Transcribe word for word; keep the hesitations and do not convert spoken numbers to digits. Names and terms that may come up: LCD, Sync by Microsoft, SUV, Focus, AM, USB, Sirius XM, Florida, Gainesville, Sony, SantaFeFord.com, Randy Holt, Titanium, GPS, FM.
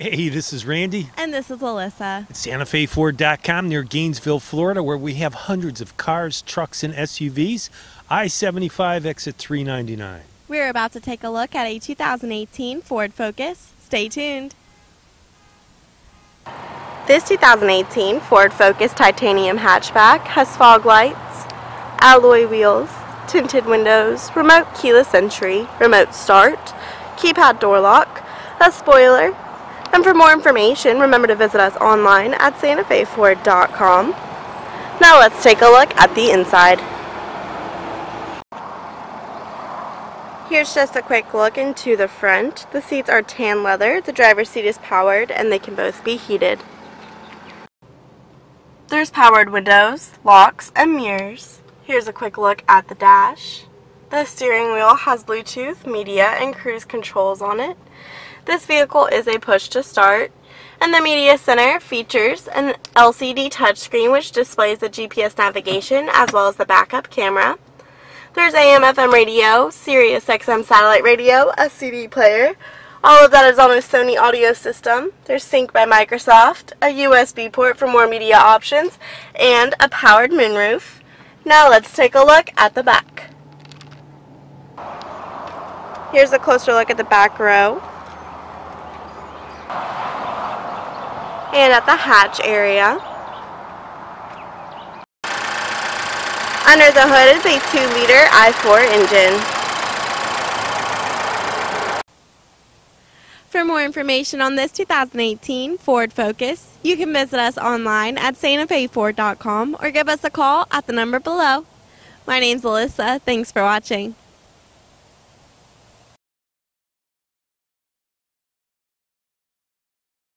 Hey, this is Randy. And this is Alyssa. It's Santa Fe Ford dot com near Gainesville, Florida, where we have hundreds of cars, trucks, and S U Vs. I seventy-five exit three ninety-nine. We're about to take a look at a two thousand eighteen Ford Focus. Stay tuned. This two thousand eighteen Ford Focus titanium hatchback has fog lights, alloy wheels, tinted windows, remote keyless entry, remote start, keypad door lock, a spoiler, and for more information, remember to visit us online at Santa Fe Ford dot com. Now let's take a look at the inside. Here's just a quick look into the front. The seats are tan leather, the driver's seat is powered, and they can both be heated. There's powered windows, locks, and mirrors. Here's a quick look at the dash. The steering wheel has Bluetooth, media, and cruise controls on it. This vehicle is a push to start, and the media center features an L C D touchscreen which displays the G P S navigation as well as the backup camera. There's A M F M radio, Sirius X M satellite radio, a C D player. All of that is on a Sony audio system. There's Sync by Microsoft, a U S B port for more media options, and a powered moonroof. Now let's take a look at the back. Here's a closer look at the back row and at the hatch area. Under the hood is a two liter I four engine. For more information on this two thousand eighteen Ford Focus, you can visit us online at Santa Fe Ford dot com or give us a call at the number below. My name's Alyssa. Thanks for watching.